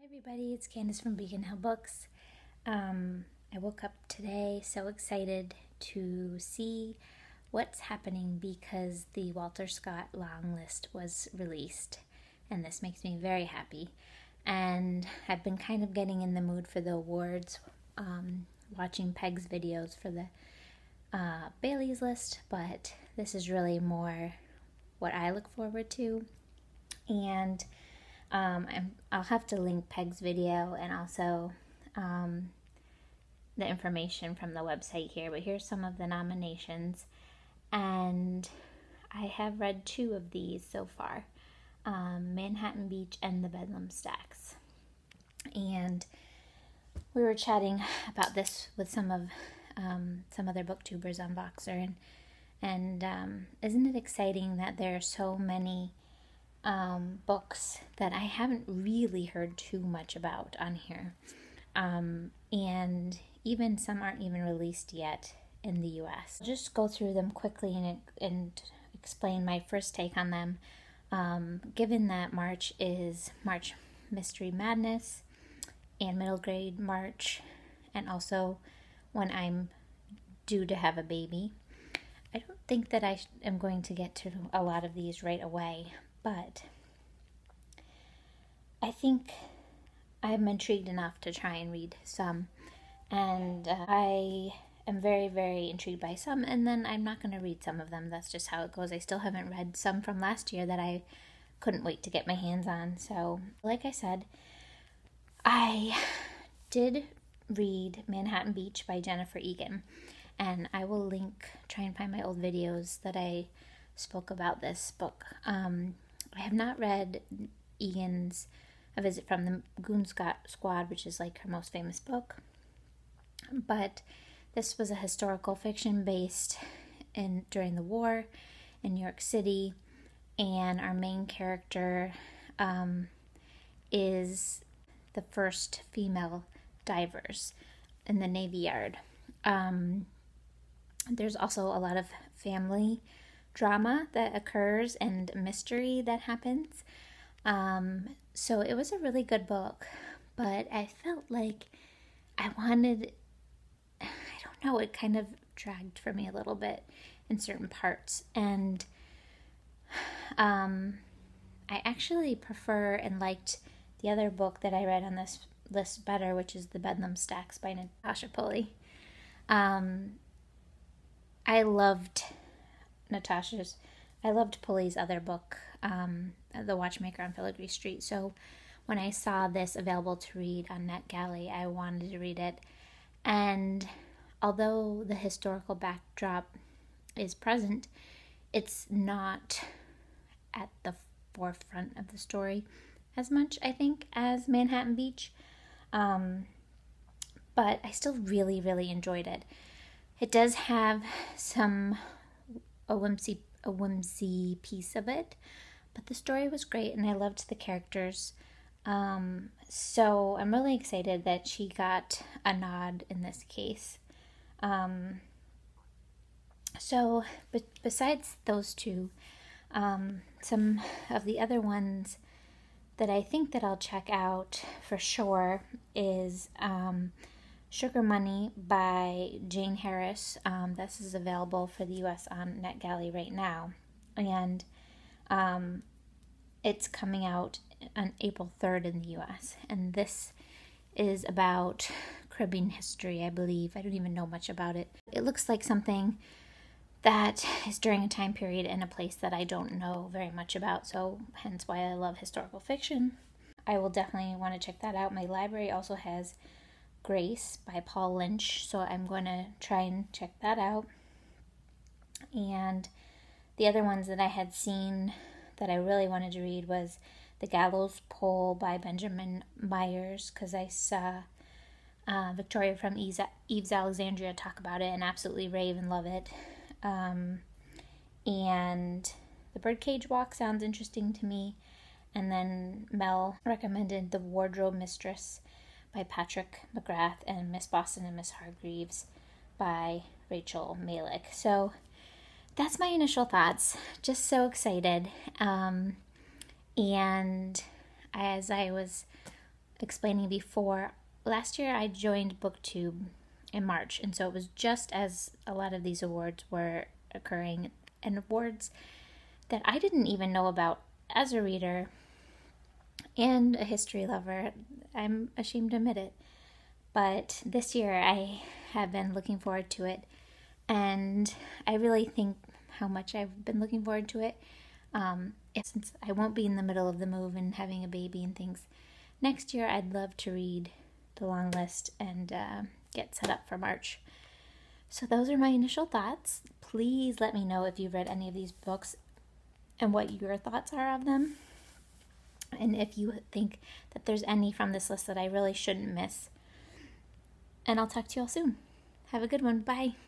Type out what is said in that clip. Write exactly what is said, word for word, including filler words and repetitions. Hi everybody, it's Candace from Beacon Hill Books. Um, I woke up today so excited to see what's happening because the Walter Scott long list was released, and this makes me very happy. And I've been kind of getting in the mood for the awards, um, watching Peg's videos for the uh, Bailey's list, but this is really more what I look forward to. And Um, I'm, I'll have to link Peg's video and also um, the information from the website here, but here's some of the nominations, and I have read two of these so far, um, Manhattan Beach and the Bedlam Stacks. And we were chatting about this with some of um, some other booktubers on Boxer, and, and um, isn't it exciting that there are so many Um, books that I haven't really heard too much about on here, um, and even some aren't even released yet in the U S I'll just go through them quickly and, and explain my first take on them. Um, given that March is March Mystery Madness and Middle Grade March, and also when I'm due to have a baby, I don't think that I am going to get to a lot of these right away. But I think I'm intrigued enough to try and read some, and uh, I am very, very intrigued by some, and then I'm not going to read some of them. That's just how it goes. I still haven't read some from last year that I couldn't wait to get my hands on. So, like I said, I did read Manhattan Beach by Jennifer Egan, and I will link, try and find my old videos that I spoke about this book. Um, I have not read Egan's A Visit from the Goon Squad, which is like her most famous book, but this was a historical fiction based in during the war in New York City, and our main character um, is the first female divers in the Navy Yard. Um, there's also a lot of family drama that occurs and mystery that happens. Um, so it was a really good book, but I felt like I wanted, I don't know, it kind of dragged for me a little bit in certain parts. And um, I actually prefer and liked the other book that I read on this list better, which is The Bedlam Stacks by Natasha Pulley. Um, I loved Natasha's, I loved Pulley's other book, um, The Watchmaker on Filigree Street. So when I saw this available to read on NetGalley, I wanted to read it. And although the historical backdrop is present, it's not at the forefront of the story as much, I think, as Manhattan Beach. Um, but I still really, really enjoyed it. It does have some a whimsy a whimsy piece of it, but the story was great and I loved the characters, um so I'm really excited that she got a nod in this case. Um so but besides those two, um some of the other ones that I think that I'll check out for sure is um Sugar Money by Jane Harris. Um, this is available for the U S on NetGalley right now, and um, it's coming out on April third in the U S And this is about Caribbean history, I believe. I don't even know much about it. It looks like something that is during a time period in a place that I don't know very much about, so hence why I love historical fiction. I will definitely want to check that out. My library also has Grace by Paul Lynch, so I'm going to try and check that out. And the other ones that I had seen that I really wanted to read was The Gallows Pole by Benjamin Myers, because I saw uh, Victoria from Eze, Eve's Alexandria talk about it and absolutely rave and love it. Um, and The Birdcage Walk sounds interesting to me. And then Mel recommended The Wardrobe Mistress by Patrick McGrath, and Miss Boston and Miss Hargreaves by Rachel Malik. So that's my initial thoughts. Just so excited. Um, and as I was explaining before, last year I joined BookTube in March, and so it was just as a lot of these awards were occurring, and awards that I didn't even know about as a reader and a history lover. I'm ashamed to admit it, but this year I have been looking forward to it, and I really think how much I've been looking forward to it. Um, since I won't be in the middle of the move and having a baby and things, next year I'd love to read the long list and uh, get set up for March. So those are my initial thoughts. Please let me know if you've read any of these books and what your thoughts are of them, and if you think that there's any from this list that I really shouldn't miss. And I'll talk to you all soon. Have a good one. Bye.